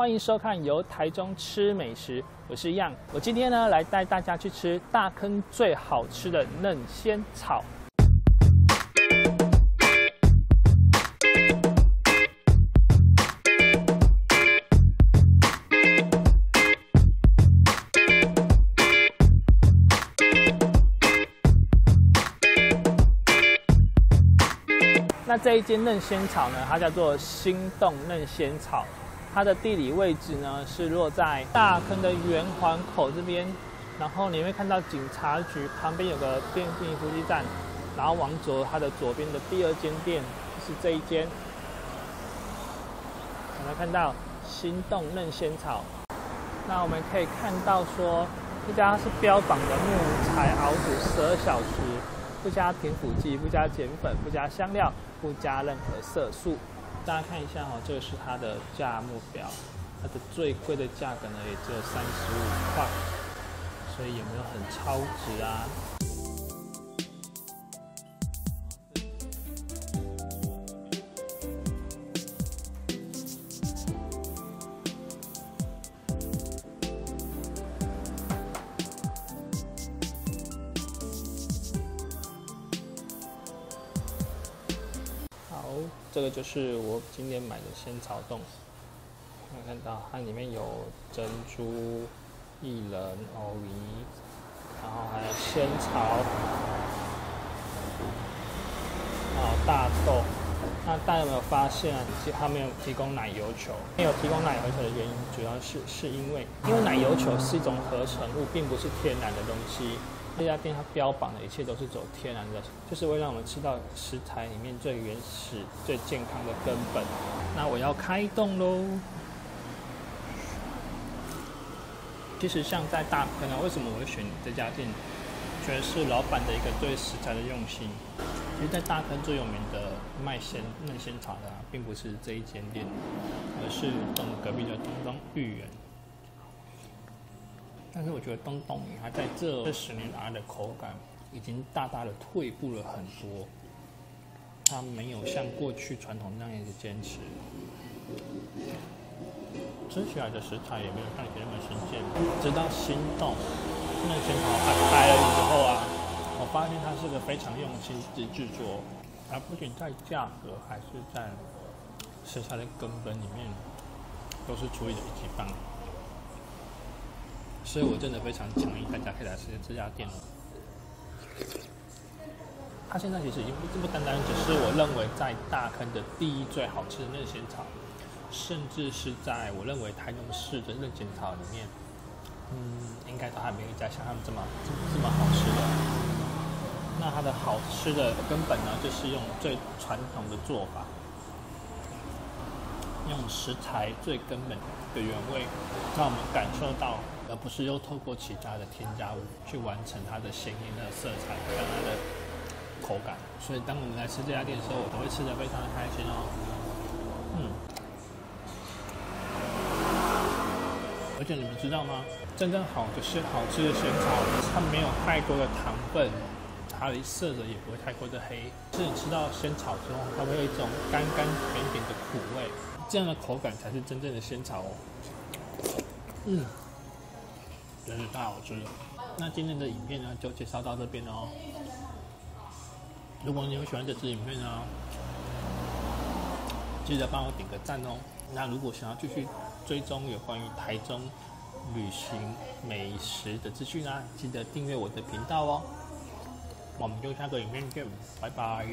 欢迎收看由台中吃美食，我是Yang。我今天呢来带大家去吃大坑最好吃的嫩仙草。 那这一间嫩仙草呢，它叫做心动嫩仙草，它的地理位置呢是落在大坑的圆环口这边，然后你会看到警察局旁边有个电信服务站，然后往左它的左边的第二间店就是这一间，我们看到心动嫩仙草，那我们可以看到说这家是标榜的木材熬煮12小时。 不加甜腐剂，不加碱粉，不加香料，不加任何色素。大家看一下哦，这个是它的价目表，它的最贵的价格呢也只有35块，所以有没有很超值啊？这个就是我今天买的仙草冻，可以看到它里面有珍珠、薏仁、藕泥，然后还有仙草，还有大豆。那大家有没有发现，它没有提供奶油球？没有提供奶油球的原因，主要是因为奶油球是一种合成物，并不是天然的东西。 这家店它标榜的一切都是走天然的，就是为了让我们吃到食材里面最原始、最健康的根本。那我要开动喽！其实像在大坑啊，为什么我会选这家店？觉得是老板的一个对食材的用心。其实，在大坑最有名的卖嫩仙草的、并不是这一间店，而是隔壁的东东芋圆。 但是我觉得东东芋它在这10年来的口感已经大大的退步了很多，它没有像过去传统那样的坚持，吃起来的食材也没有像以前那么新鲜。直到心动那仙草它开了之后啊，我发现它是个非常用心制作，它不仅在价格，还是在食材的根本里面都是处理的一级棒。 所以我真的非常强烈，大家可以来吃这家店了。它现在其实已经不单单只是我认为在大坑的第一最好吃的嫩仙草，甚至是在我认为台中市的嫩仙草里面，应该都还没有一家像他们这么好吃的。那它的好吃的根本呢，就是用最传统的做法，用食材最根本的原味，让我们感受到。 而不是又透过其他的添加物去完成它的鲜艳的色彩跟它的口感，所以当我们来吃这家店的时候，我都会吃得非常的开心哦。而且你们知道吗？真正好吃的仙草，它没有太多的糖分，它的色泽也不会太过的黑。是你吃到仙草之后，它会有一种甘甘甜甜的苦味，这样的口感才是真正的仙草哦。真是太好吃了！那今天的影片呢，就介绍到这边哦。如果你有喜欢这支影片呢，记得帮我点个赞哦。那如果想要继续追踪有关于台中旅行美食的资讯呢，记得订阅我的频道哦。我们就下个影片见，拜拜。